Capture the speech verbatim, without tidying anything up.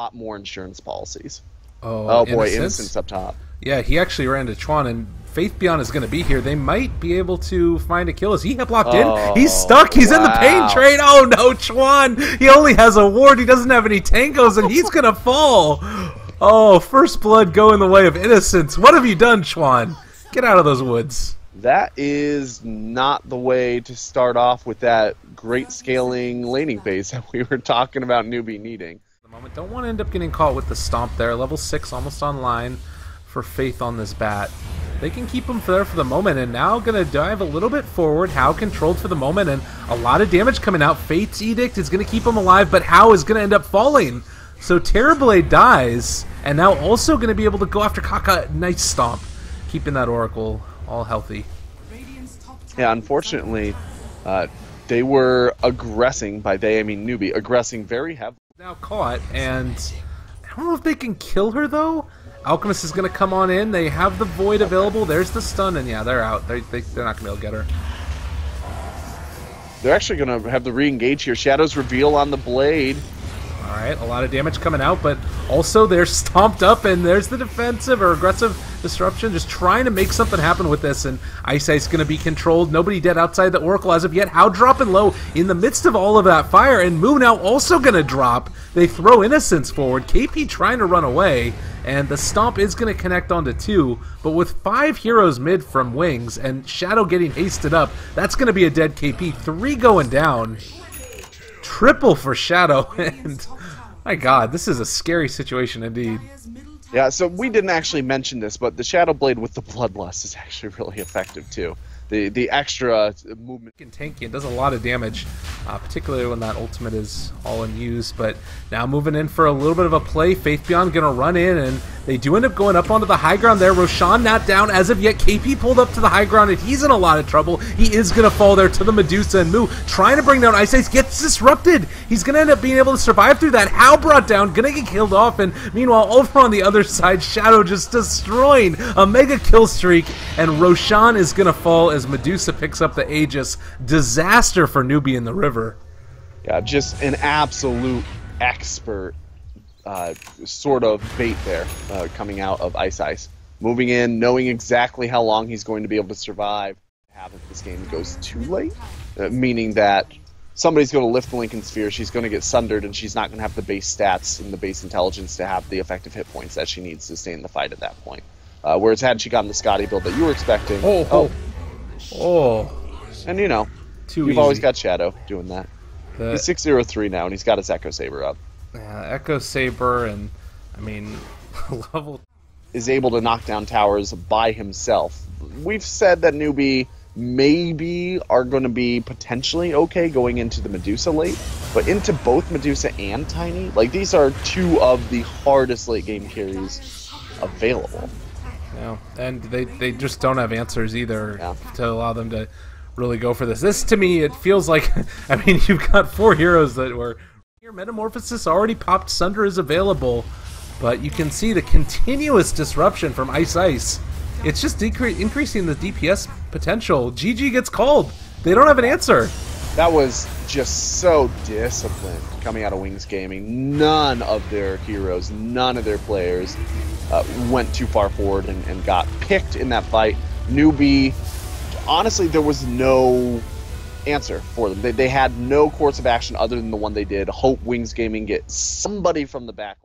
lot more insurance policies. Oh, oh boy, Innocence? Innocence up top. Yeah, he actually ran to Chuan, and Faith Beyond is going to be here. They might be able to find Achilles. He had blocked oh, in. He's stuck. He's wow. in the pain train. Oh, no, Chuan. He only has a ward. He doesn't have any tangos, and he's going to fall. Oh, First Blood go in the way of Innocence. What have you done, Chuan? Get out of those woods. That is not the way to start off with that great scaling laning phase that we were talking about Newbee needing. The moment, don't want to end up getting caught with the stomp there. Level six almost online for Faith on this bat. They can keep him there for the moment, and now going to dive a little bit forward. Hao controlled for the moment, and a lot of damage coming out. Faith's Edict is going to keep him alive, but Hao is going to end up falling. So Terrorblade dies, and now also going to be able to go after Kaka. Nice stomp, keeping that Oracle all healthy. Yeah, unfortunately, uh, they were aggressing, by they I mean Newbee, aggressing very heavily. Now caught, and I don't know if they can kill her, though. Alchemist is going to come on in. They have the Void available. There's the stun, and yeah, they're out. They're, they, they're not going to be able to get her. They're actually going to have the re-engage here. Shadow's reveal on the blade. All right, a lot of damage coming out, but also they're stomped up, and there's the defensive or aggressive disruption, just trying to make something happen with this, and iceice going to be controlled. Nobody dead outside the Oracle as of yet. Hao dropping low in the midst of all of that fire, and Mu now also going to drop. They throw Innocence forward. K P trying to run away, and the stomp is going to connect onto two, but with five heroes mid from Wings, and Shadow getting hasted up, that's going to be a dead K P. Three going down. Triple for Shadow, and my god, this is a scary situation indeed. Yeah, so we didn't actually mention this, but the Shadow Blade with the Bloodlust is actually really effective too. The the extra movement and tanky, it does a lot of damage, uh, particularly when that ultimate is all in use. But now moving in for a little bit of a play, Faith Beyond gonna run in, and they do end up going up onto the high ground there. Roshan not down as of yet. K P pulled up to the high ground, and he's in a lot of trouble. He is gonna fall there to the Medusa, and Mu trying to bring down iceice gets disrupted. He's gonna end up being able to survive through that. Hao brought down, gonna get killed off, and meanwhile over on the other side, Shadow just destroying a mega kill streak, and Roshan is gonna fall as As Medusa picks up the Aegis. Disaster for Newbee in the river. Yeah, just an absolute expert uh, sort of bait there uh, coming out of iceice. Moving in, knowing exactly how long he's going to be able to survive. Have if this game goes too late, uh, meaning that somebody's going to lift the Lincoln Sphere, she's going to get sundered, and she's not going to have the base stats and the base intelligence to have the effective hit points that she needs to stay in the fight at that point. Uh, whereas had she gotten the Scotty build that you were expecting... Oh, oh. Oh, and you know, Too you've easy. always got Shadow doing that. The, he's six zero three now, and he's got his Echo Saber up. Yeah, Echo Saber, and I mean, level is able to knock down towers by himself. We've said that Newbee maybe are going to be potentially okay going into the Medusa late, but into both Medusa and Tiny, like these are two of the hardest late game carries available. Yeah, and they, they just don't have answers either yeah. to allow them to really go for this. This, to me, it feels like, I mean, you've got four heroes that were here. Metamorphosis already popped. Sunder is available, but you can see the continuous disruption from iceice. It's just increasing the D P S potential. G G gets called. They don't have an answer. That was just so disciplined coming out of Wings Gaming. None of their heroes, none of their players uh, went too far forward and, and got picked in that fight. Newbee, honestly, there was no answer for them. They, they had no course of action other than the one they did. Hope Wings Gaming get somebody from the back.